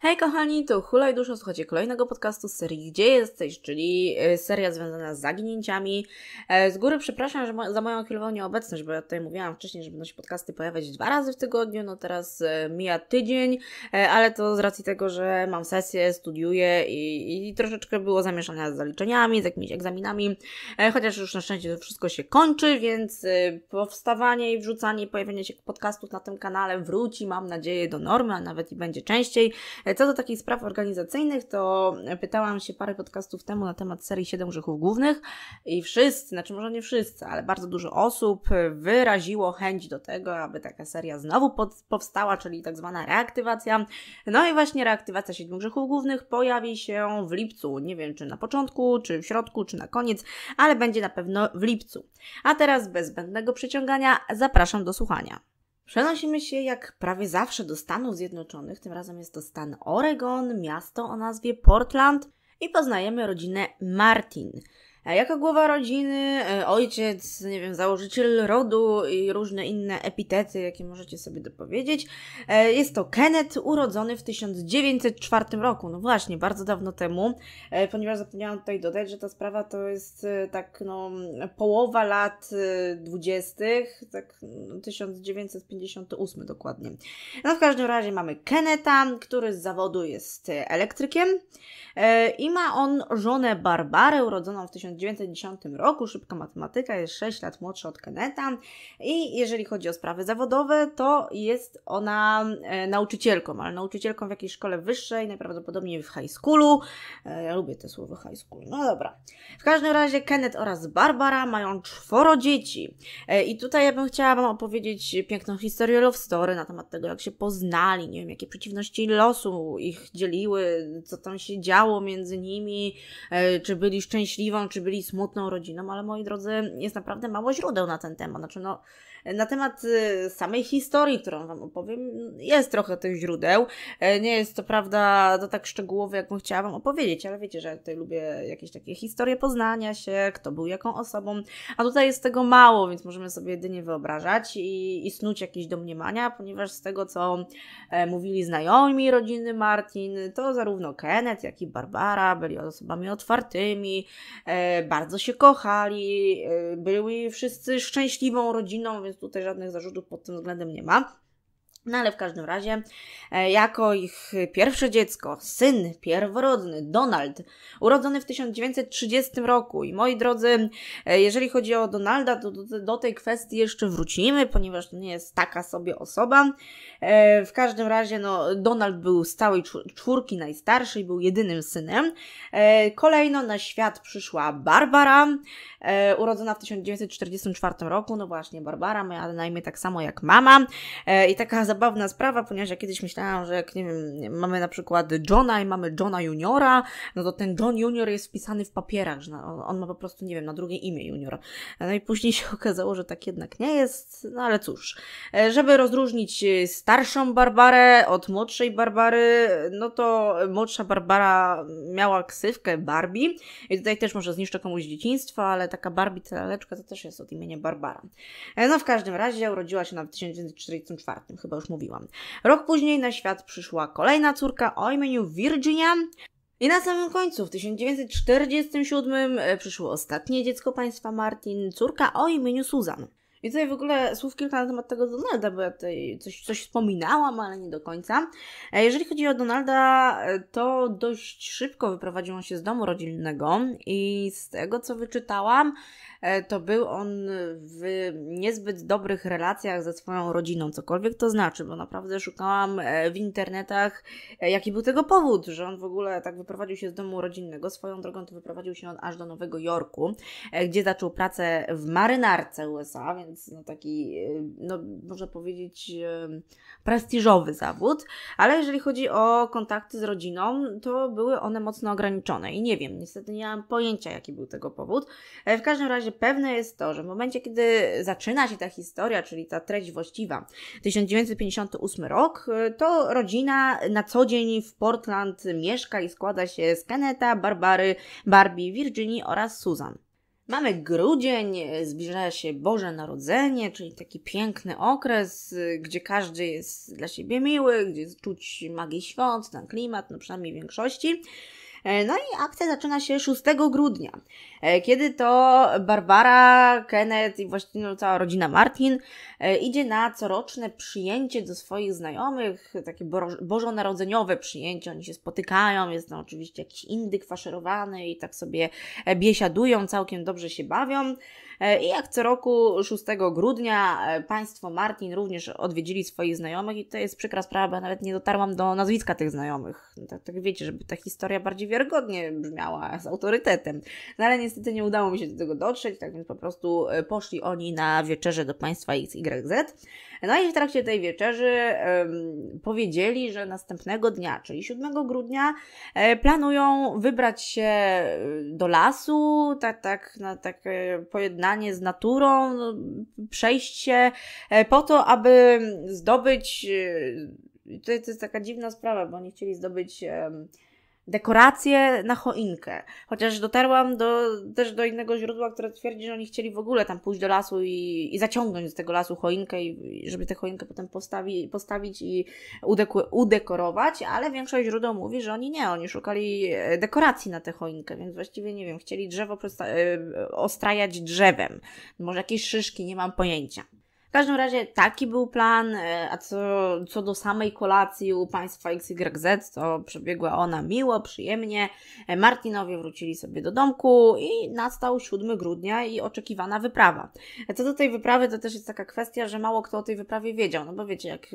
Hej kochani, to hulaj dusza, słuchajcie kolejnego podcastu z serii Gdzie Jesteś, czyli seria związana z zaginięciami. Z góry przepraszam za moją chwilową nieobecność, bo ja tutaj mówiłam wcześniej, że będą się podcasty pojawiać 2 razy w tygodniu, no teraz mija tydzień, ale to z racji tego, że mam sesję, studiuję i troszeczkę było zamieszania z zaliczeniami, z jakimiś egzaminami, chociaż już na szczęście to wszystko się kończy, więc powstawanie i wrzucanie i pojawienie się podcastów na tym kanale wróci, mam nadzieję, do normy, a nawet i będzie częściej. Co do takich spraw organizacyjnych, to pytałam się parę podcastów temu na temat serii 7 Grzechów Głównych i wszyscy, znaczy może nie wszyscy, ale bardzo dużo osób wyraziło chęć do tego, aby taka seria znowu powstała, czyli tak zwana reaktywacja. No i właśnie reaktywacja 7 Grzechów Głównych pojawi się w lipcu. Nie wiem, czy na początku, czy w środku, czy na koniec, ale będzie na pewno w lipcu. A teraz bez zbędnego przeciągania zapraszam do słuchania. Przenosimy się jak prawie zawsze do Stanów Zjednoczonych, tym razem jest to stan Oregon, miasto o nazwie Portland i poznajemy rodzinę Martin. Jako głowa rodziny, ojciec, nie wiem, założyciel rodu i różne inne epitety, jakie możecie sobie dopowiedzieć. Jest to Kenneth, urodzony w 1904 roku. No właśnie, bardzo dawno temu, ponieważ zapomniałam tutaj dodać, że ta sprawa to jest tak, no, połowa lat 20., tak 1958 dokładnie. No w każdym razie mamy Kennetha, który z zawodu jest elektrykiem i ma on żonę Barbarę, urodzoną w 1910 roku, szybka matematyka, jest 6 lat młodsza od Kennetha i jeżeli chodzi o sprawy zawodowe, to jest ona nauczycielką, ale nauczycielką w jakiejś szkole wyższej, najprawdopodobniej w high schoolu. Ja lubię te słowo high school, no dobra. W każdym razie Kenneth oraz Barbara mają 4 dzieci i tutaj ja bym chciała Wam opowiedzieć piękną historię love story na temat tego, jak się poznali, nie wiem, jakie przeciwności losu ich dzieliły, co tam się działo między nimi, czy byli szczęśliwą, czy byli smutną rodziną, ale moi drodzy, jest naprawdę mało źródeł na ten temat. Znaczy, no, na temat samej historii, którą Wam opowiem, jest trochę tych źródeł. Nie jest to prawda to tak szczegółowe, jak bym chciała Wam opowiedzieć, ale wiecie, że ja tutaj lubię jakieś takie historie poznania się, kto był jaką osobą, a tutaj jest tego mało, więc możemy sobie jedynie wyobrażać i snuć jakieś domniemania, ponieważ z tego, co mówili znajomi rodziny Martin, to zarówno Kenneth, jak i Barbara byli osobami otwartymi, bardzo się kochali, byli wszyscy szczęśliwą rodziną, więc tutaj żadnych zarzutów pod tym względem nie ma. No ale w każdym razie, jako ich pierwsze dziecko, syn pierworodny, Donald, urodzony w 1930 roku. I moi drodzy, jeżeli chodzi o Donalda, to do tej kwestii jeszcze wrócimy, ponieważ to nie jest taka sobie osoba. W każdym razie, no, Donald był z całej 4 najstarszy i był jedynym synem. Kolejno na świat przyszła Barbara, urodzona w 1944 roku. No właśnie, Barbara miała na imię tak samo jak mama i taka zabawna sprawa, ponieważ ja kiedyś myślałam, że jak, nie wiem, mamy na przykład Johna i mamy Johna Juniora, no to ten John Junior jest wpisany w papierach, że on ma po prostu, nie wiem, na drugie imię Junior. No i później się okazało, że tak jednak nie jest, no ale cóż. Żeby rozróżnić starszą Barbarę od młodszej Barbary, no to młodsza Barbara miała ksywkę Barbie i tutaj też może zniszczę komuś dzieciństwo, ale taka Barbie celaleczka to też jest od imienia Barbara. No w każdym razie urodziła się w 1944, chyba już mówiłam. Rok później na świat przyszła kolejna córka o imieniu Virginia. I na samym końcu, w 1947 przyszło ostatnie dziecko państwa Martin, córka o imieniu Susan. I tutaj w ogóle słów kilka na temat tego Donalda, bo ja tutaj coś wspominałam, ale nie do końca. Jeżeli chodzi o Donalda, to dość szybko wyprowadził on się z domu rodzinnego i z tego, co wyczytałam, to był on w niezbyt dobrych relacjach ze swoją rodziną, cokolwiek to znaczy, bo naprawdę szukałam w internetach, jaki był tego powód, że on w ogóle tak wyprowadził się z domu rodzinnego. Swoją drogą to wyprowadził się on aż do Nowego Jorku, gdzie zaczął pracę w marynarce USA, więc no taki, no można powiedzieć, prestiżowy zawód, ale jeżeli chodzi o kontakty z rodziną, to były one mocno ograniczone i nie wiem, niestety nie mam pojęcia, jaki był tego powód. W każdym razie że pewne jest to, że w momencie, kiedy zaczyna się ta historia, czyli ta treść właściwa, 1958 rok, to rodzina na co dzień w Portland mieszka i składa się z Kenneta, Barbary, Barbie, Virginii oraz Susan. Mamy grudzień, zbliża się Boże Narodzenie, czyli taki piękny okres, gdzie każdy jest dla siebie miły, gdzie czuć magię świąt, ten klimat, no przynajmniej w większości. No i akcja zaczyna się 6 grudnia, kiedy to Barbara, Kenneth i właściwie no, cała rodzina Martin idzie na coroczne przyjęcie do swoich znajomych, takie bożonarodzeniowe przyjęcie, oni się spotykają, jest tam oczywiście jakiś indyk faszerowany i tak sobie biesiadują, całkiem dobrze się bawią. I jak co roku 6 grudnia państwo Martin również odwiedzili swoich znajomych i to jest przykra sprawa, bo ja nawet nie dotarłam do nazwiska tych znajomych. Tak wiecie, żeby ta historia bardziej wiarygodnie brzmiała, z autorytetem. No ale niestety nie udało mi się do tego dotrzeć, tak więc po prostu poszli oni na wieczerzę do państwa XYZ. No i w trakcie tej wieczerzy powiedzieli, że następnego dnia, czyli 7 grudnia, planują wybrać się do lasu, na takie pojednanie z naturą, przejść się po to, aby zdobyć, to jest taka dziwna sprawa, bo oni chcieli zdobyć dekoracje na choinkę. Chociaż dotarłam też do innego źródła, które twierdzi, że oni chcieli w ogóle tam pójść do lasu i zaciągnąć z tego lasu choinkę, i żeby tę choinkę potem postawić i udekorować, ale większość źródeł mówi, że oni szukali dekoracji na tę choinkę, więc właściwie nie wiem, chcieli drzewo ostrajać drzewem. Może jakieś szyszki, nie mam pojęcia. W każdym razie taki był plan, a co do samej kolacji u państwa XYZ, to przebiegła ona miło, przyjemnie. Martinowie wrócili sobie do domku i nastał 7 grudnia i oczekiwana wyprawa. Co do tej wyprawy, to też jest taka kwestia, że mało kto o tej wyprawie wiedział, no bo wiecie, jak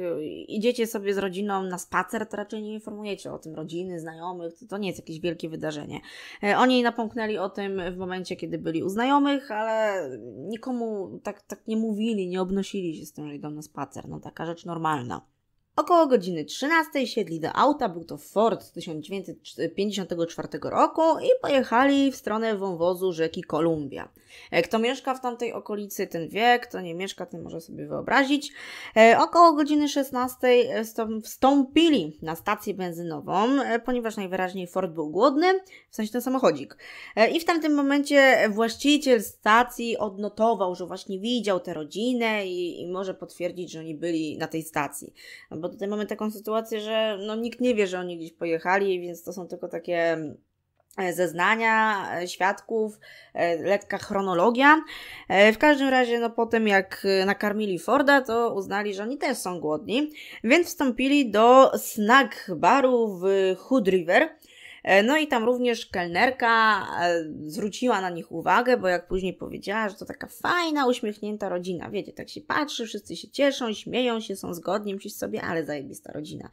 idziecie sobie z rodziną na spacer, to raczej nie informujecie o tym rodziny, znajomych, to nie jest jakieś wielkie wydarzenie. Oni napomknęli o tym w momencie, kiedy byli u znajomych, ale nikomu tak nie mówili, nie obnosili się z tym, że idą na spacer. No taka rzecz normalna. Około godziny 13 siedli do auta, był to Ford z 1954 roku i pojechali w stronę wąwozu rzeki Columbia. Kto mieszka w tamtej okolicy, ten wie, kto nie mieszka, ten może sobie wyobrazić. Około godziny 16 wstąpili na stację benzynową, ponieważ najwyraźniej Ford był głodny, w sensie ten samochodzik. I w tamtym momencie właściciel stacji odnotował, że właśnie widział tę rodzinę i może potwierdzić, że oni byli na tej stacji. Bo tutaj mamy taką sytuację, że no, nikt nie wie, że oni gdzieś pojechali, więc to są tylko takie zeznania świadków, lekka chronologia. W każdym razie, no potem jak nakarmili Forda, to uznali, że oni też są głodni, więc wstąpili do snack baru w Hood River. No i tam również kelnerka zwróciła na nich uwagę, bo jak później powiedziała, że to taka fajna, uśmiechnięta rodzina. Wiecie, tak się patrzy, wszyscy się cieszą, śmieją się, są zgodni, myślisz sobie, ale zajebista rodzina.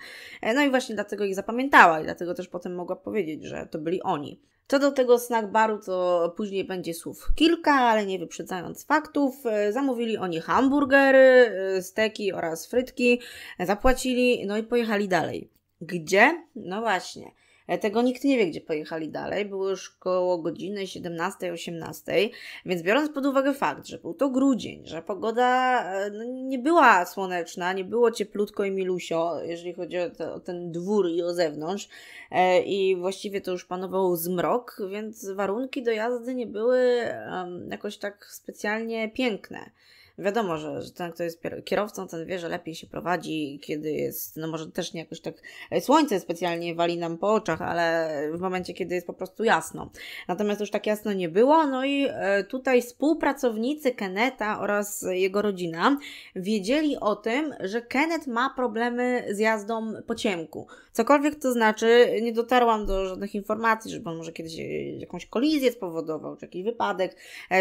No i właśnie dlatego ich zapamiętała i dlatego też potem mogła powiedzieć, że to byli oni. Co do tego snack baru, to później będzie słów kilka, ale nie wyprzedzając faktów. Zamówili oni hamburgery, steki oraz frytki, zapłacili, no i pojechali dalej. Gdzie? No właśnie. Tego nikt nie wie, gdzie pojechali dalej. Było już koło godziny 17-18, więc biorąc pod uwagę fakt, że był to grudzień, że pogoda nie była słoneczna, nie było cieplutko i milusio, jeżeli chodzi o ten dwór i o zewnątrz, i właściwie to już panował zmrok, więc warunki do jazdy nie były jakoś tak specjalnie piękne. Wiadomo, że ten, kto jest kierowcą, ten wie, że lepiej się prowadzi, kiedy jest, no może też nie jakoś tak słońce specjalnie wali nam po oczach, ale w momencie, kiedy jest po prostu jasno. Natomiast już tak jasno nie było, no i tutaj współpracownicy Kenneta oraz jego rodzina wiedzieli o tym, że Kenneth ma problemy z jazdą po ciemku. Cokolwiek to znaczy, nie dotarłam do żadnych informacji, żeby on może kiedyś jakąś kolizję spowodował, czy jakiś wypadek,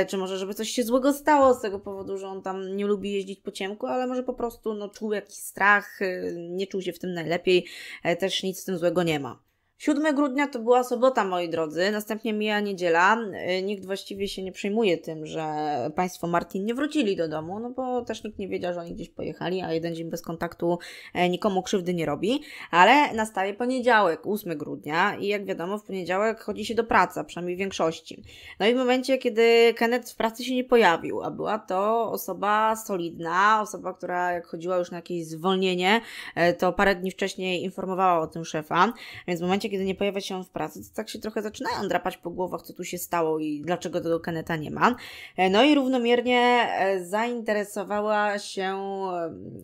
czy może żeby coś się złego stało z tego powodu, że on tam nie lubi jeździć po ciemku, ale może po prostu no, czuł jakiś strach, nie czuł się w tym najlepiej, też nic z tym złego nie ma. 7 grudnia to była sobota, moi drodzy, następnie mija niedziela. Nikt właściwie się nie przejmuje tym, że państwo Martin nie wrócili do domu, no bo też nikt nie wiedział, że oni gdzieś pojechali, a jeden dzień bez kontaktu nikomu krzywdy nie robi. Ale nastaje poniedziałek, 8 grudnia i jak wiadomo w poniedziałek chodzi się do pracy, przynajmniej w większości. No i w momencie, kiedy Kenneth w pracy się nie pojawił, a była to osoba solidna, osoba, która jak chodziła już na jakieś zwolnienie, to parę dni wcześniej informowała o tym szefa, więc w momencie, kiedy nie pojawia się on w pracy, to tak się trochę zaczynają drapać po głowach, co tu się stało i dlaczego tego Kennetha nie ma. No i równomiernie zainteresowała się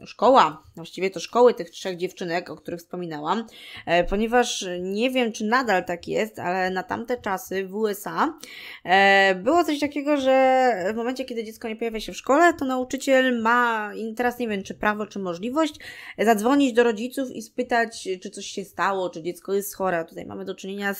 szkoła, właściwie to szkoły tych trzech dziewczynek, o których wspominałam, ponieważ nie wiem, czy nadal tak jest, ale na tamte czasy w USA było coś takiego, że w momencie, kiedy dziecko nie pojawia się w szkole, to nauczyciel ma, i teraz nie wiem, czy prawo, czy możliwość, zadzwonić do rodziców i spytać, czy coś się stało, czy dziecko jest chore. Tutaj mamy do czynienia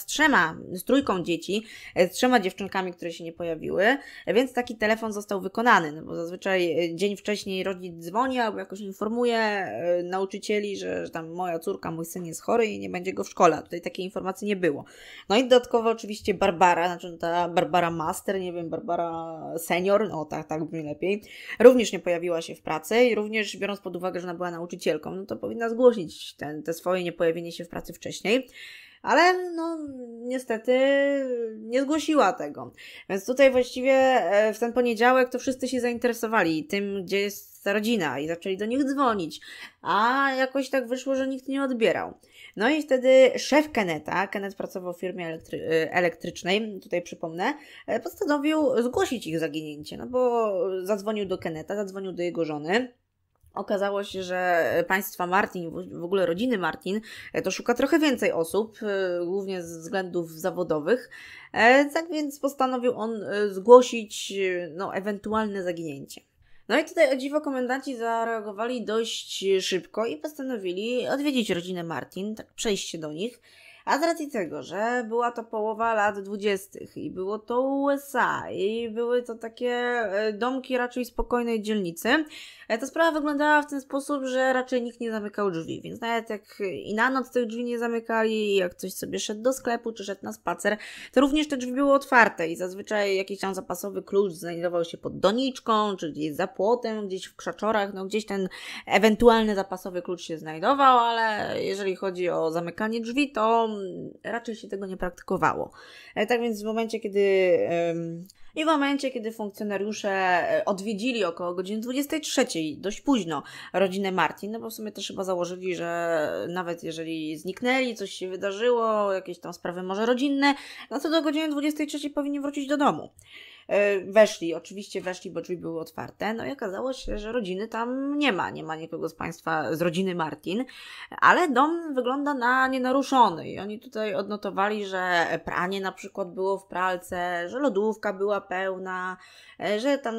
z trójką dzieci, z trzema dziewczynkami, które się nie pojawiły, więc taki telefon został wykonany, no bo zazwyczaj dzień wcześniej rodzic dzwoni albo jakoś informuje nauczycieli, że tam moja córka, mój syn jest chory i nie będzie go w szkole. Tutaj takiej informacji nie było. No i dodatkowo oczywiście Barbara, znaczy ta Barbara Master, nie wiem, Barbara Senior, no tak brzmi lepiej, również nie pojawiła się w pracy i również biorąc pod uwagę, że ona była nauczycielką, no to powinna zgłosić te swoje niepojawienie się w pracy wcześniej. Ale no niestety nie zgłosiła tego. Więc tutaj właściwie w ten poniedziałek to wszyscy się zainteresowali tym, gdzie jest ta rodzina i zaczęli do nich dzwonić. A jakoś tak wyszło, że nikt nie odbierał. No i wtedy szef Kennetha, Kenneth pracował w firmie elektrycznej, tutaj przypomnę, postanowił zgłosić ich zaginięcie, no bo zadzwonił do Kennetha, zadzwonił do jego żony. Okazało się, że państwa Martin, w ogóle rodziny Martin, to szuka trochę więcej osób, głównie ze względów zawodowych. Tak więc postanowił on zgłosić no, ewentualne zaginięcie. No i tutaj o dziwo komendanci zareagowali dość szybko i postanowili odwiedzić rodzinę Martin, tak przejść się do nich. A z racji tego, że była to połowa lat 20. i było to USA i były to takie domki raczej spokojnej dzielnicy, ta sprawa wyglądała w ten sposób, że raczej nikt nie zamykał drzwi, więc nawet jak i na noc tych drzwi nie zamykali, jak ktoś sobie szedł do sklepu czy szedł na spacer, to również te drzwi były otwarte i zazwyczaj jakiś tam zapasowy klucz znajdował się pod doniczką, czy gdzieś za płotem, gdzieś w krzaczorach, no gdzieś ten ewentualny zapasowy klucz się znajdował, ale jeżeli chodzi o zamykanie drzwi, to raczej się tego nie praktykowało. Tak więc w momencie, kiedy funkcjonariusze odwiedzili około godziny 23, dość późno, rodzinę Martin, no bo w sumie też chyba założyli, że nawet jeżeli zniknęli, coś się wydarzyło, jakieś tam sprawy może rodzinne, no to do godziny 23 powinni wrócić do domu. Oczywiście weszli, bo drzwi były otwarte, no i okazało się, że rodziny tam nie ma nikogo z państwa, z rodziny Martin, ale dom wygląda na nienaruszony i oni tutaj odnotowali, że pranie na przykład było w pralce, że lodówka była pełna, że tam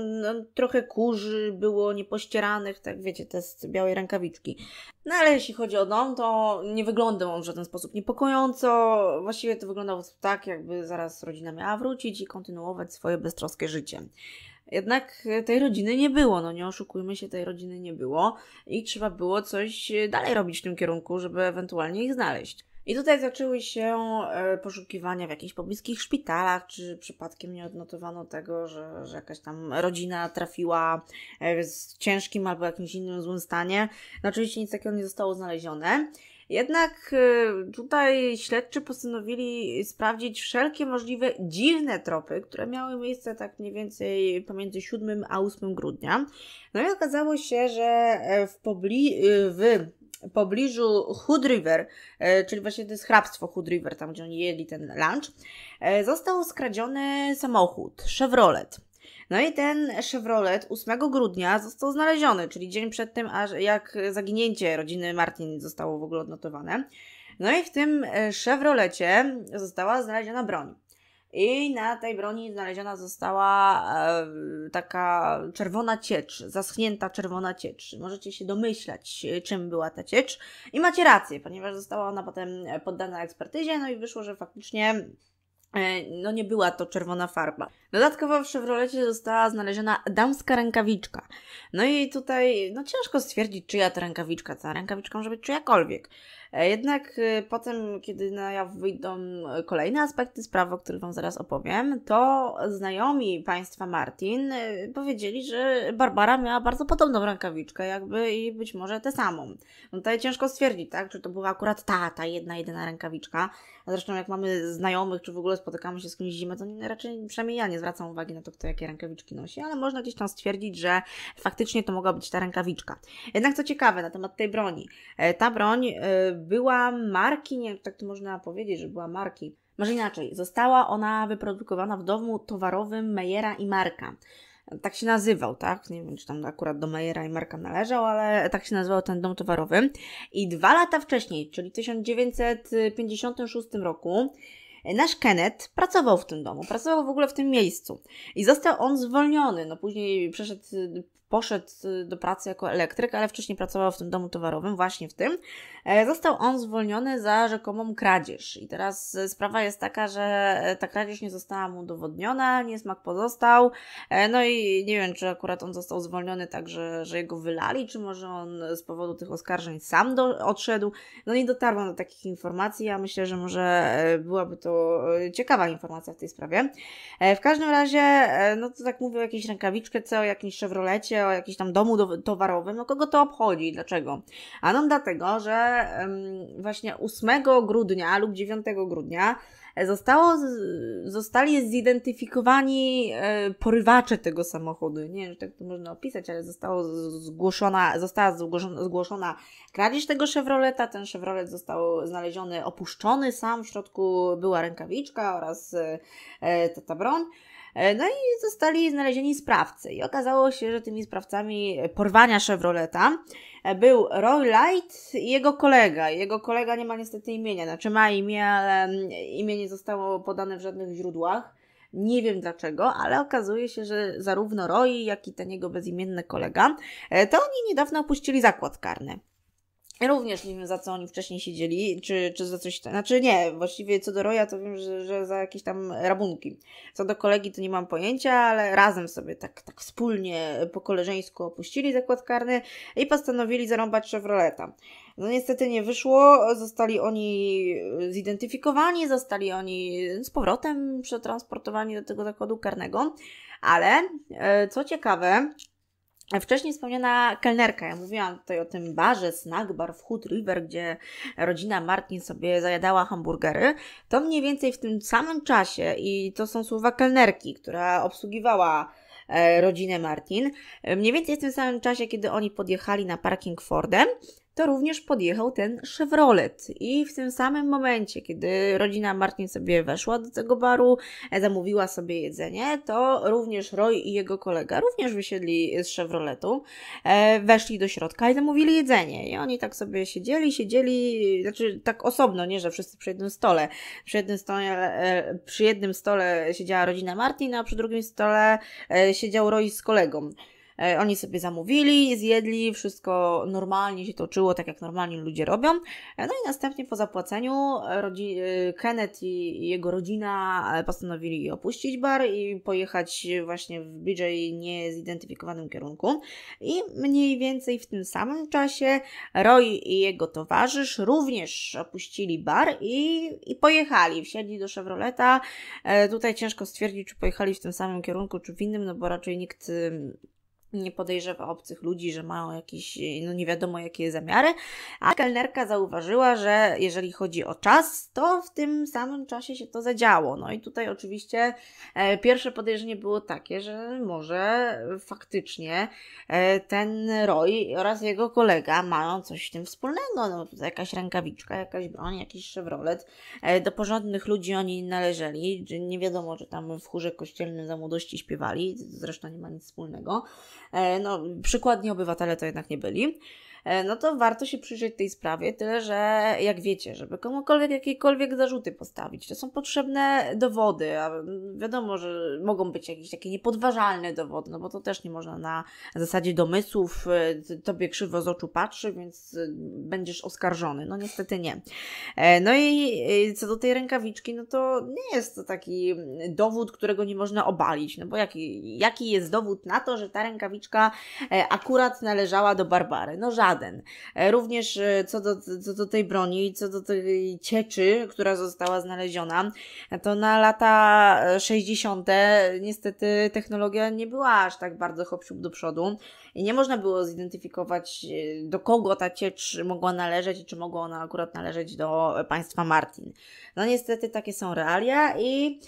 trochę kurzy było niepościeranych, tak wiecie, te z białej rękawiczki. No ale jeśli chodzi o dom, to nie wyglądał on w żaden sposób niepokojąco, właściwie to wyglądało tak, jakby zaraz rodzina miała wrócić i kontynuować swoje beztroskie życie. Jednak tej rodziny nie było, no nie oszukujmy się, tej rodziny nie było i trzeba było coś dalej robić w tym kierunku, żeby ewentualnie ich znaleźć. I tutaj zaczęły się poszukiwania w jakichś pobliskich szpitalach, czy przypadkiem nie odnotowano tego, że jakaś tam rodzina trafiła w ciężkim albo jakimś innym złym stanie. No oczywiście nic takiego nie zostało znalezione. Jednak tutaj śledczy postanowili sprawdzić wszelkie możliwe dziwne tropy, które miały miejsce tak mniej więcej pomiędzy 7 a 8 grudnia. No i okazało się, że w pobliżu Hood River, czyli właśnie to jest hrabstwo Hood River, tam gdzie oni jedli ten lunch, został skradziony samochód, Chevrolet. No i ten Chevrolet 8 grudnia został znaleziony, czyli dzień przed tym, aż jak zaginięcie rodziny Martin zostało w ogóle odnotowane. No i w tym Chevrolecie została znaleziona broń. I na tej broni znaleziona została taka czerwona ciecz, zaschnięta czerwona ciecz. Możecie się domyślać, czym była ta ciecz. I macie rację, ponieważ została ona potem poddana ekspertyzie, no i wyszło, że faktycznie no nie była to czerwona farba. Dodatkowo w Chevrolecie została znaleziona damska rękawiczka. No i tutaj no ciężko stwierdzić, czyja to rękawiczka. Ta rękawiczka może być czyjakolwiek. Jednak potem, kiedy na jaw wyjdą kolejne aspekty sprawy, o których Wam zaraz opowiem, to znajomi państwa Martin powiedzieli, że Barbara miała bardzo podobną rękawiczkę, jakby i być może tę samą. No tutaj ciężko stwierdzić, tak? Czy to była akurat ta jedyna rękawiczka. A zresztą jak mamy znajomych, czy w ogóle spotykamy się z kimś zimę, to raczej, przynajmniej ja nie zwracam uwagi na to, kto jakie rękawiczki nosi, ale można gdzieś tam stwierdzić, że faktycznie to mogła być ta rękawiczka. Jednak co ciekawe na temat tej broni. Ta broń była marki, nie wiem, tak to można powiedzieć, że była marki. Może inaczej, została ona wyprodukowana w domu towarowym Meyera i Marka. Tak się nazywał, tak? Nie wiem, czy tam akurat do Meyera i Marka należał, ale tak się nazywał ten dom towarowy. I 2 lata wcześniej, czyli w 1956 roku, nasz Kenneth pracował w tym domu, pracował w ogóle w tym miejscu. I został on zwolniony, no później poszedł do pracy jako elektryk, ale wcześniej pracował w tym domu towarowym, właśnie w tym. Został on zwolniony za rzekomą kradzież. I teraz sprawa jest taka, że ta kradzież nie została mu udowodniona, niesmak pozostał. No i nie wiem, czy akurat on został zwolniony tak, że jego wylali, czy może on z powodu tych oskarżeń sam odszedł. No nie dotarłam do takich informacji, ja myślę, że może byłaby to ciekawa informacja w tej sprawie. W każdym razie, no to tak mówię o jakiejś rękawiczce, o jakimś Chevrolecie, o jakimś tam domu towarowym, no kogo to obchodzi, dlaczego? A no dlatego, że właśnie 8 grudnia lub 9 grudnia zostali zidentyfikowani porywacze tego samochodu. Nie wiem, czy tak to można opisać, ale została zgłoszona kradzież tego Chevroleta. Ten Chevrolet został znaleziony opuszczony, sam w środku była rękawiczka oraz ta broń. No i zostali znalezieni sprawcy i okazało się, że tymi sprawcami porwania Chevroleta był Roy Light i jego kolega. Jego kolega nie ma niestety imienia, znaczy ma imię, ale imię nie zostało podane w żadnych źródłach. Nie wiem dlaczego, ale okazuje się, że zarówno Roy, jak i ten jego bezimienny kolega, to oni niedawno opuścili zakład karny. Również nie wiem, za co oni wcześniej siedzieli, czy za coś... Znaczy nie, właściwie co do Roya to wiem, że za jakieś tam rabunki. Co do kolegi to nie mam pojęcia, ale razem sobie tak wspólnie, po koleżeńsku opuścili zakład karny i postanowili zarąbać Chevroleta. No niestety nie wyszło, zostali oni zidentyfikowani, zostali oni z powrotem przetransportowani do tego zakładu karnego, ale co ciekawe... Wcześniej wspomniana kelnerka, ja mówiłam tutaj o tym barze, snack bar w Hood River, gdzie rodzina Martin sobie zajadała hamburgery, to mniej więcej w tym samym czasie, i to są słowa kelnerki, która obsługiwała rodzinę Martin, mniej więcej w tym samym czasie, kiedy oni podjechali na parking Fordem, to również podjechał ten Chevrolet. I w tym samym momencie, kiedy rodzina Martin sobie weszła do tego baru, zamówiła sobie jedzenie, to również Roy i jego kolega również wysiedli z Chevroletu, weszli do środka i zamówili jedzenie. I oni tak sobie siedzieli, znaczy tak osobno, nie, że wszyscy przy jednym stole. Przy jednym stole siedziała rodzina Martin, a przy drugim stole siedział Roy z kolegą. Oni sobie zamówili, zjedli, wszystko normalnie się toczyło, tak jak normalni ludzie robią. No i następnie po zapłaceniu Kenneth i jego rodzina postanowili opuścić bar i pojechać właśnie w bliżej niezidentyfikowanym kierunku. I mniej więcej w tym samym czasie Roy i jego towarzysz również opuścili bar i pojechali, wsiedli do Chevroleta. Tutaj ciężko stwierdzić, czy pojechali w tym samym kierunku, czy w innym, no bo raczej nikt... nie podejrzewa obcych ludzi, że mają jakieś, no nie wiadomo jakie zamiary, a kelnerka zauważyła, że jeżeli chodzi o czas, to w tym samym czasie się to zadziało. No i tutaj oczywiście pierwsze podejrzenie było takie, że może faktycznie ten Roy oraz jego kolega mają coś w tym wspólnego. No, jakaś rękawiczka, jakaś broń, jakiś Chevrolet. Do porządnych ludzi oni należeli. Nie wiadomo, że tam w chórze kościelnym za młodości śpiewali, zresztą nie ma nic wspólnego. No, przykładni obywatele to jednak nie byli. no to warto się przyjrzeć tej sprawie, tyle że jak wiecie, żeby komukolwiek jakiekolwiek zarzuty postawić, to są potrzebne dowody, a wiadomo, że mogą być jakieś takie niepodważalne dowody, no bo to też nie można na zasadzie domysłów, tobie krzywo z oczu patrzy, więc będziesz oskarżony, no niestety nie. No i co do tej rękawiczki, no to nie jest to taki dowód, którego nie można obalić, no bo jaki jest dowód na to, że ta rękawiczka akurat należała do Barbary? No żaden. Również co do tej broni, co do tej cieczy, która została znaleziona, to na lata 60. niestety technologia nie była aż tak bardzo hop-siup do przodu i nie można było zidentyfikować, do kogo ta ciecz mogła należeć i czy mogła ona akurat należeć do państwa Martin. No niestety takie są realia i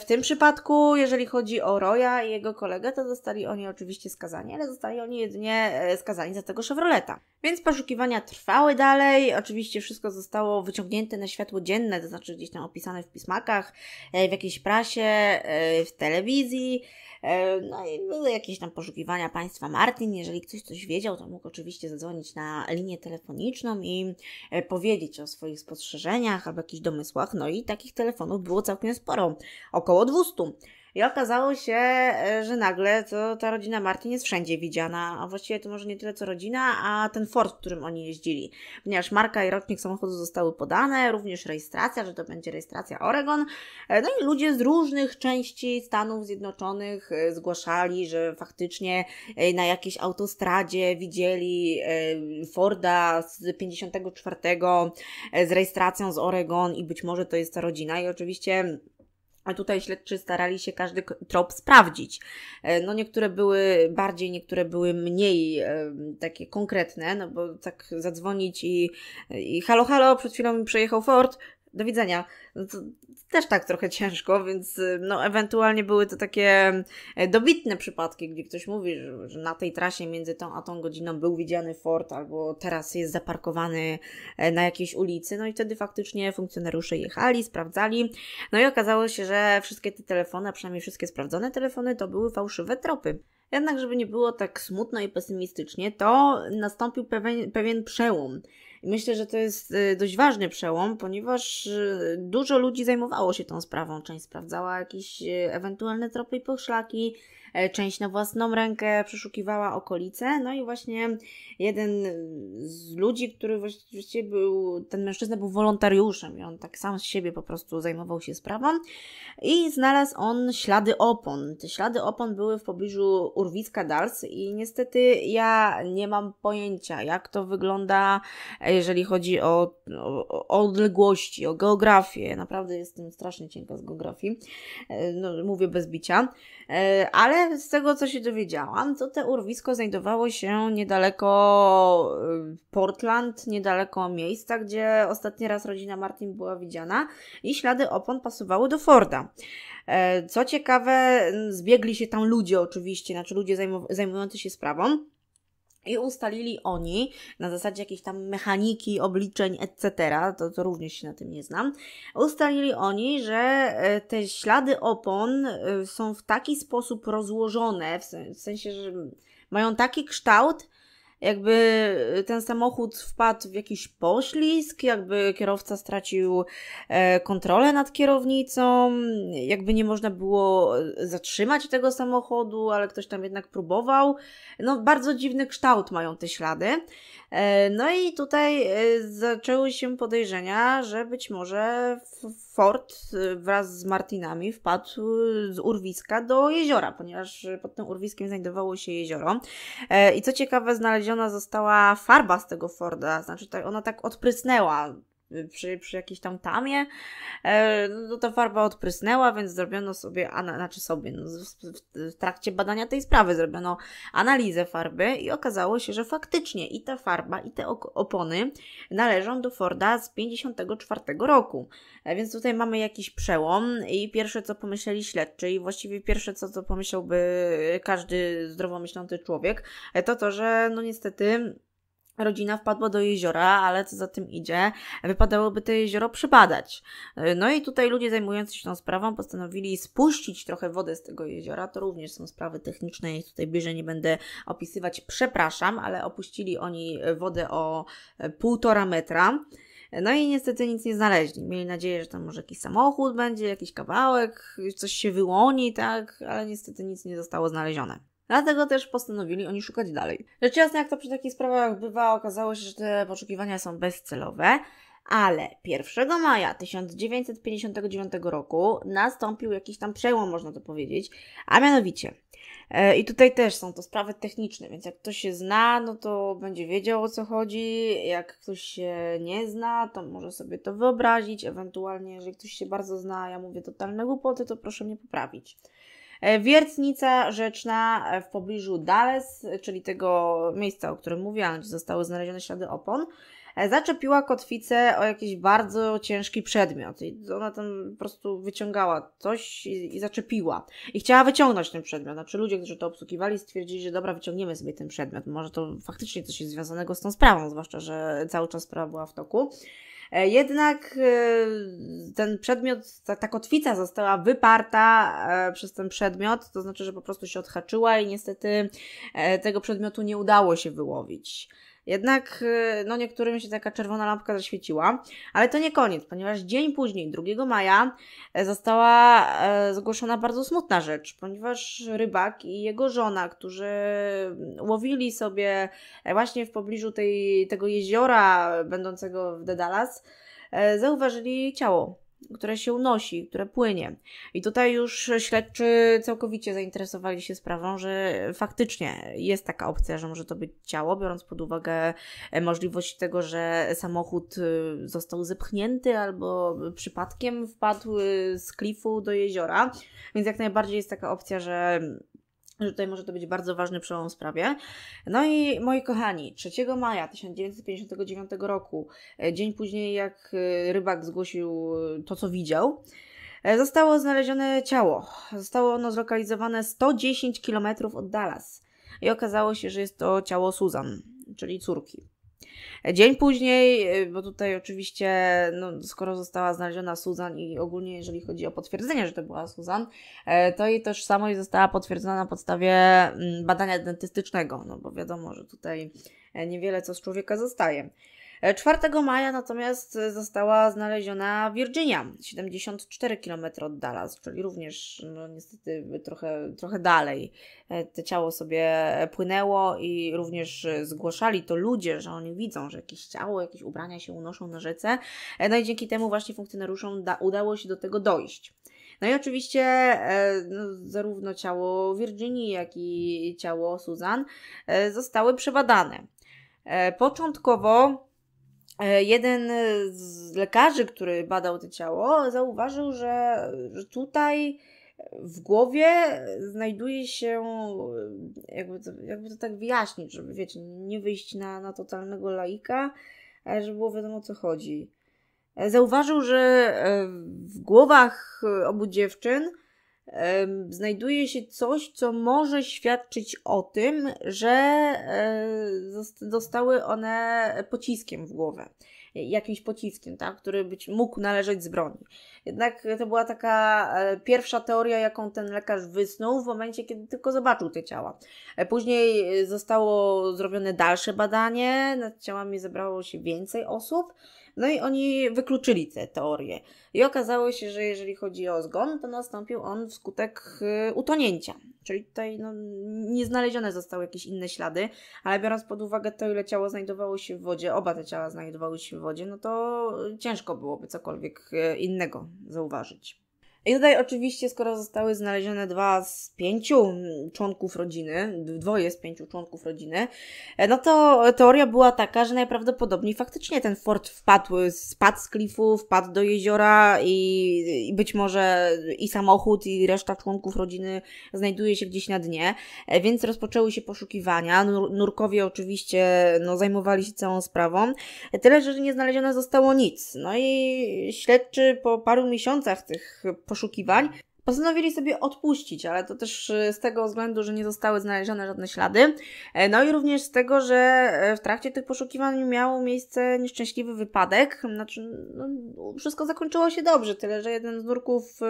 w tym przypadku, jeżeli chodzi o Roya i jego kolegę, to zostali oni oczywiście skazani, ale zostali oni jedynie skazani za tego Chevroleta. Więc poszukiwania trwały dalej, oczywiście wszystko zostało wyciągnięte na światło dzienne, to znaczy gdzieś tam opisane w pismakach, w jakiejś prasie, w telewizji, no i były jakieś tam poszukiwania państwa Martin. Jeżeli ktoś coś wiedział, to mógł oczywiście zadzwonić na linię telefoniczną i powiedzieć o swoich spostrzeżeniach albo jakichś domysłach, no i takich telefonów było całkiem sporo, około 200. I okazało się, że nagle to ta rodzina Martin jest wszędzie widziana, a właściwie to może nie tyle co rodzina, a ten Ford, w którym oni jeździli. Ponieważ marka i rocznik samochodu zostały podane, również rejestracja, że to będzie rejestracja Oregon. No i ludzie z różnych części Stanów Zjednoczonych zgłaszali, że faktycznie na jakiejś autostradzie widzieli Forda z 54 z rejestracją z Oregon i być może to jest ta rodzina. I oczywiście a tutaj śledczy starali się każdy trop sprawdzić. No niektóre były bardziej, niektóre były mniej takie konkretne, no bo tak zadzwonić i halo, halo, przed chwilą mi przejechał Ford, do widzenia. No to też tak trochę ciężko, więc no ewentualnie były to takie dobitne przypadki, gdzie ktoś mówi, że na tej trasie między tą a tą godziną był widziany Ford, albo teraz jest zaparkowany na jakiejś ulicy, no i wtedy faktycznie funkcjonariusze jechali, sprawdzali, no i okazało się, że wszystkie te telefony, a przynajmniej wszystkie sprawdzone telefony, to były fałszywe tropy. Jednak żeby nie było tak smutno i pesymistycznie, to nastąpił pewien przełom. Myślę, że to jest dość ważny przełom, ponieważ dużo ludzi zajmowało się tą sprawą. Część sprawdzała jakieś ewentualne tropy i poszlaki, część na własną rękę przeszukiwała okolice. No i właśnie jeden z ludzi, który właściwie był, ten mężczyzna był wolontariuszem i on tak sam z siebie po prostu zajmował się sprawą i znalazł on ślady opon. Te ślady opon były w pobliżu urwiska Dalles i niestety ja nie mam pojęcia, jak to wygląda, jeżeli chodzi o odległości, o geografię. Naprawdę jestem strasznie cienka z geografii, no, mówię bez bicia, ale z tego, co się dowiedziałam, to te urwisko znajdowało się niedaleko Portland, niedaleko miejsca, gdzie ostatni raz rodzina Martin była widziana i ślady opon pasowały do Forda. Co ciekawe, zbiegli się tam ludzie oczywiście, znaczy ludzie zajmujący się sprawą, i ustalili oni, na zasadzie jakiejś tam mechaniki, obliczeń, etc., to również się na tym nie znam, ustalili oni, że te ślady opon są w taki sposób rozłożone, w sensie, że mają taki kształt, jakby ten samochód wpadł w jakiś poślizg, jakby kierowca stracił kontrolę nad kierownicą, jakby nie można było zatrzymać tego samochodu, ale ktoś tam jednak próbował. No bardzo dziwny kształt mają te ślady. No i tutaj zaczęły się podejrzenia, że być może Ford wraz z Martinami wpadł z urwiska do jeziora, ponieważ pod tym urwiskiem znajdowało się jezioro. I co ciekawe, znaleziona została farba z tego Forda, znaczy ona tak odprysnęła przy jakiejś tam tamie, no ta farba odprysnęła, więc zrobiono sobie, w trakcie badania tej sprawy zrobiono analizę farby i okazało się, że faktycznie i ta farba, i te opony należą do Forda z 54 roku. Więc tutaj mamy jakiś przełom i pierwsze, co pomyśleli śledczy i właściwie pierwsze, co pomyślałby każdy zdrowo myślący człowiek, to że no niestety rodzina wpadła do jeziora, ale co za tym idzie, wypadałoby to jezioro przebadać. No i tutaj ludzie zajmujący się tą sprawą postanowili spuścić trochę wodę z tego jeziora. To również są sprawy techniczne i tutaj bliżej nie będę opisywać, przepraszam, ale opuścili oni wodę o 1,5 metra. No i niestety nic nie znaleźli. Mieli nadzieję, że tam może jakiś samochód będzie, jakiś kawałek, coś się wyłoni, tak, ale niestety nic nie zostało znalezione. Dlatego też postanowili oni szukać dalej. Rzecz jasna, jak to przy takich sprawach bywa, okazało się, że te poszukiwania są bezcelowe, ale 1 maja 1959 roku nastąpił jakiś tam przełom, można to powiedzieć, a mianowicie... I tutaj też są to sprawy techniczne, więc jak ktoś się zna, no to będzie wiedział, o co chodzi. Jak ktoś się nie zna, to może sobie to wyobrazić. Ewentualnie, jeżeli ktoś się bardzo zna, ja mówię totalne głupoty, to proszę mnie poprawić. Wiertnica rzeczna w pobliżu Dalles, czyli tego miejsca, o którym mówiłam, gdzie zostały znalezione ślady opon, zaczepiła kotwicę o jakiś bardzo ciężki przedmiot. I ona tam po prostu wyciągała coś i zaczepiła. I chciała wyciągnąć ten przedmiot. Znaczy ludzie, którzy to obsługiwali, stwierdzili, że dobra, wyciągniemy sobie ten przedmiot. Może to faktycznie coś jest związanego z tą sprawą, zwłaszcza że cały czas sprawa była w toku. Jednak ten przedmiot, ta kotwica została wyparta przez ten przedmiot, to znaczy, że po prostu się odhaczyła i niestety tego przedmiotu nie udało się wyłowić. Jednak no niektórym się taka czerwona lampka zaświeciła, ale to nie koniec, ponieważ dzień później, 2 maja, została zgłoszona bardzo smutna rzecz, ponieważ rybak i jego żona, którzy łowili sobie właśnie w pobliżu tego jeziora będącego w Dalles, zauważyli ciało, które się unosi, które płynie. I tutaj już śledczy całkowicie zainteresowali się sprawą, że faktycznie jest taka opcja, że może to być ciało, biorąc pod uwagę możliwość tego, że samochód został zepchnięty albo przypadkiem wpadł z klifu do jeziora. Więc jak najbardziej jest taka opcja, że tutaj może to być bardzo ważny przełom w sprawie. No i moi kochani, 3 maja 1959 roku, dzień później jak rybak zgłosił to, co widział, zostało znalezione ciało. Zostało ono zlokalizowane 110 km od Dalles i okazało się, że jest to ciało Susan, czyli córki. Dzień później, bo tutaj oczywiście, no, skoro została znaleziona Susan i ogólnie jeżeli chodzi o potwierdzenie, że to była Susan, to jej tożsamość została potwierdzona na podstawie badania dentystycznego, no bo wiadomo, że tutaj niewiele co z człowieka zostaje. 4 maja natomiast została znaleziona Virginia, 74 km od Dalles, czyli również no, niestety trochę dalej. To ciało sobie płynęło i również zgłaszali to ludzie, że oni widzą, że jakieś ciało, jakieś ubrania się unoszą na rzece. No i dzięki temu właśnie funkcjonariuszom udało się do tego dojść. No i oczywiście no, zarówno ciało Virginii, jak i ciało Susan zostały przebadane. Początkowo jeden z lekarzy, który badał to ciało, zauważył, że tutaj w głowie znajduje się, jakby to tak wyjaśnić, żeby wiecie, nie wyjść na totalnego laika, ale żeby było wiadomo, o co chodzi. Zauważył, że w głowach obu dziewczyn znajduje się coś, co może świadczyć o tym, że zostały one pociskiem w głowę. Jakimś pociskiem, tak? Który mógł należeć z broni. Jednak to była taka pierwsza teoria, jaką ten lekarz wysnuł w momencie, kiedy tylko zobaczył te ciała. Później zostało zrobione dalsze badanie, nad ciałami zebrało się więcej osób, no i oni wykluczyli te teorie. I okazało się, że jeżeli chodzi o zgon, to nastąpił on wskutek utonięcia. Czyli tutaj no, nie znalezione zostały jakieś inne ślady, ale biorąc pod uwagę to, ile ciało znajdowało się w wodzie, oba te ciała znajdowały się w wodzie, no to ciężko byłoby cokolwiek innego zauważyć. I tutaj oczywiście, skoro zostały znalezione 2 z 5 członków rodziny, 2 z 5 członków rodziny, no to teoria była taka, że najprawdopodobniej faktycznie ten Ford spadł z klifu, wpadł do jeziora i być może i samochód, i reszta członków rodziny znajduje się gdzieś na dnie, więc rozpoczęły się poszukiwania. Nurkowie oczywiście no, zajmowali się całą sprawą, tyle, że nie znalezione zostało nic. No i śledczy po paru miesiącach tych poszukiwań Postanowili sobie odpuścić, ale to też z tego względu, że nie zostały znalezione żadne ślady. No i również z tego, że w trakcie tych poszukiwań miał miejsce nieszczęśliwy wypadek. Znaczy, no, wszystko zakończyło się dobrze, tyle że jeden z nurków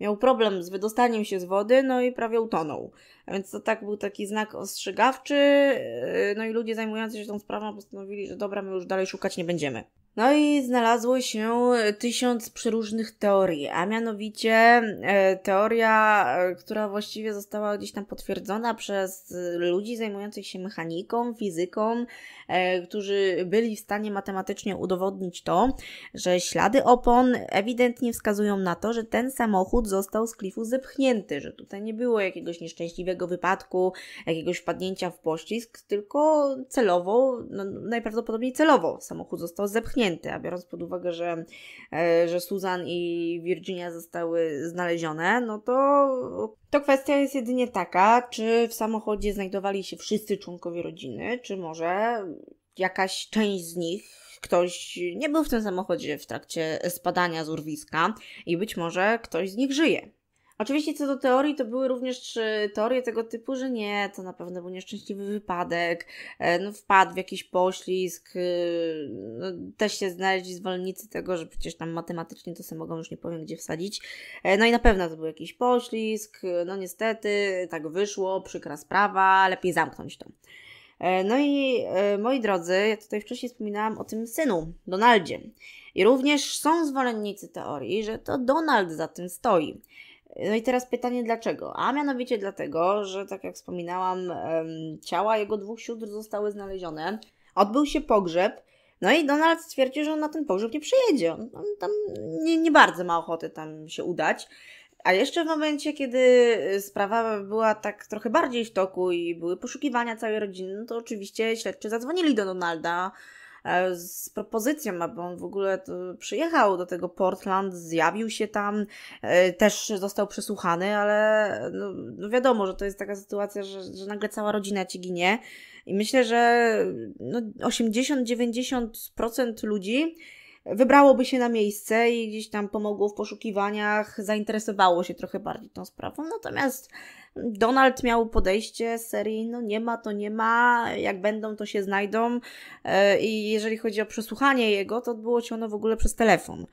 miał problem z wydostaniem się z wody, no i prawie utonął. A więc to tak był taki znak ostrzegawczy, no i ludzie zajmujący się tą sprawą postanowili, że dobra, my już dalej szukać nie będziemy. No i znalazło się 1000 przeróżnych teorii, a mianowicie teoria, która właściwie została gdzieś tam potwierdzona przez ludzi zajmujących się mechaniką, fizyką, którzy byli w stanie matematycznie udowodnić to, że ślady opon ewidentnie wskazują na to, że ten samochód został z klifu zepchnięty, że tutaj nie było jakiegoś nieszczęśliwego wypadku, jakiegoś wpadnięcia w poślizg, tylko celowo, no, najprawdopodobniej celowo samochód został zepchnięty. A biorąc pod uwagę, że Susan i Virginia zostały znalezione, no to kwestia jest jedynie taka, czy w samochodzie znajdowali się wszyscy członkowie rodziny, czy może jakaś część z nich, ktoś nie był w tym samochodzie w trakcie spadania z urwiska i być może ktoś z nich żyje. Oczywiście co do teorii, to były również teorie tego typu, że nie, to na pewno był nieszczęśliwy wypadek, no wpadł w jakiś poślizg, no też się znaleźli zwolennicy tego, że przecież tam matematycznie to sobie mogą, już nie powiem gdzie wsadzić, no i na pewno to był jakiś poślizg, no niestety tak wyszło, przykra sprawa, lepiej zamknąć to. No i moi drodzy, ja tutaj wcześniej wspominałam o tym synu, Donaldzie, i również są zwolennicy teorii, że to Donald za tym stoi. No i teraz pytanie dlaczego? A mianowicie dlatego, że tak jak wspominałam, ciała jego 2 sióstr zostały znalezione, odbył się pogrzeb, no i Donald stwierdził, że on na ten pogrzeb nie przyjedzie, on tam nie bardzo ma ochoty tam się udać. A jeszcze w momencie, kiedy sprawa była tak trochę bardziej w toku i były poszukiwania całej rodziny, no to oczywiście śledczy zadzwonili do Donalda z propozycją, aby on w ogóle przyjechał do tego Portland, zjawił się tam, też został przesłuchany, ale no wiadomo, że to jest taka sytuacja, że nagle cała rodzina ci ginie i myślę, że no 80–90% ludzi wybrałoby się na miejsce i gdzieś tam pomogło w poszukiwaniach, zainteresowało się trochę bardziej tą sprawą, natomiast Donald miał podejście z serii, no nie ma to nie ma, jak będą to się znajdą, i jeżeli chodzi o przesłuchanie jego, to odbyło się ono w ogóle przez telefon.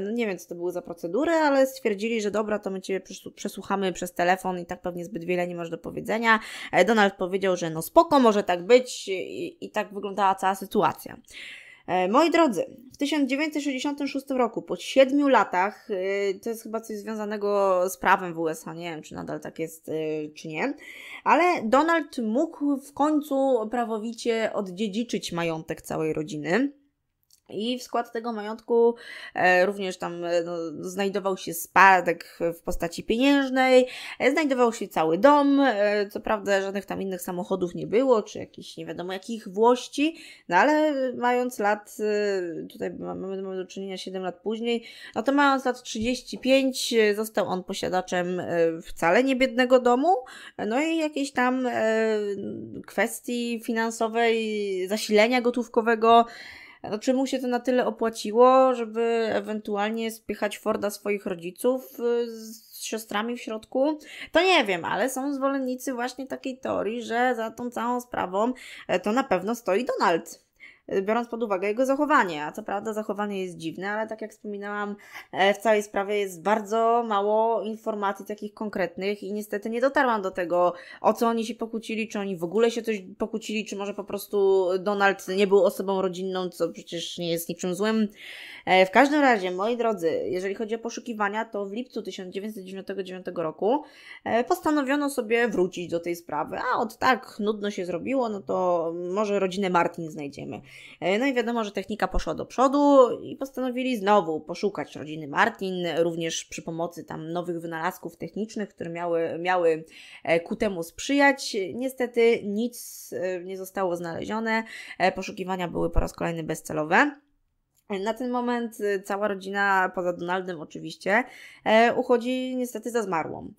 No nie wiem co to były za procedury, ale stwierdzili, że dobra, to my Cię przesłuchamy przez telefon i tak pewnie zbyt wiele nie masz do powiedzenia. Donald powiedział, że no spoko, może tak być i tak wyglądała cała sytuacja. Moi drodzy, w 1966 roku, po 7 latach, to jest chyba coś związanego z prawem w USA, nie wiem czy nadal tak jest, czy nie, ale Donald mógł w końcu prawowicie odziedziczyć majątek całej rodziny. I w skład tego majątku również tam znajdował się spadek w postaci pieniężnej, znajdował się cały dom, co prawda żadnych tam innych samochodów nie było, czy jakichś nie wiadomo jakich włości, no ale mając lat, tutaj mamy do czynienia 7 lat później, no to mając lat 35 został on posiadaczem wcale niebiednego domu, no i jakiejś tam kwestii finansowej, zasilenia gotówkowego. No, czy mu się to na tyle opłaciło, żeby ewentualnie spychać Forda swoich rodziców z siostrami w środku? To nie wiem, ale są zwolennicy właśnie takiej teorii, że za tą całą sprawą to na pewno stoi Donald, biorąc pod uwagę jego zachowanie. A co prawda zachowanie jest dziwne, ale tak jak wspominałam, w całej sprawie jest bardzo mało informacji takich konkretnych i niestety nie dotarłam do tego, o co oni się pokłócili, czy oni w ogóle się coś pokłócili, czy może po prostu Donald nie był osobą rodzinną, co przecież nie jest niczym złym. W każdym razie, moi drodzy, jeżeli chodzi o poszukiwania, to w lipcu 1999 roku postanowiono sobie wrócić do tej sprawy. A od tak nudno się zrobiło, no to może rodzinę Martin znajdziemy. No i wiadomo, że technika poszła do przodu i postanowili znowu poszukać rodziny Martin, również przy pomocy tam nowych wynalazków technicznych, które miały ku temu sprzyjać. Niestety nic nie zostało znalezione, poszukiwania były po raz kolejny bezcelowe. Na ten moment cała rodzina, poza Donaldem oczywiście, uchodzi niestety za zmarłą.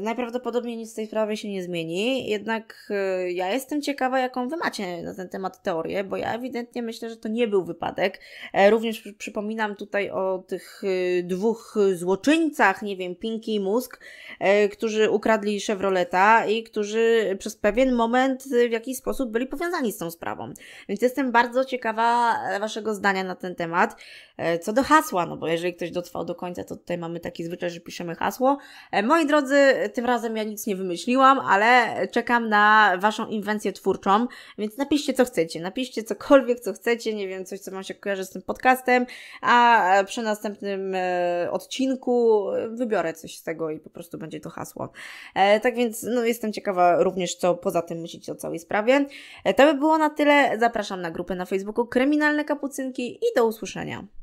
Najprawdopodobniej nic w tej sprawie się nie zmieni, jednak ja jestem ciekawa, jaką wy macie na ten temat teorię, bo ja ewidentnie myślę, że to nie był wypadek. Również przypominam tutaj o tych dwóch złoczyńcach, nie wiem, Pinky i Mózg, którzy ukradli Chevroleta i którzy przez pewien moment w jakiś sposób byli powiązani z tą sprawą. Więc jestem bardzo ciekawa waszego zdania na ten temat. Co do hasła, no bo jeżeli ktoś dotrwał do końca, to tutaj mamy taki zwyczaj, że piszemy hasło. Moi drodzy, tym razem ja nic nie wymyśliłam, ale czekam na waszą inwencję twórczą, więc napiszcie co chcecie, napiszcie cokolwiek co chcecie, nie wiem, coś co wam się kojarzy z tym podcastem, a przy następnym odcinku wybiorę coś z tego i po prostu będzie to hasło. Tak więc no, jestem ciekawa również co poza tym myślicie o całej sprawie. To by było na tyle, zapraszam na grupę na Facebooku Kryminalne Kapucynki i do usłyszenia.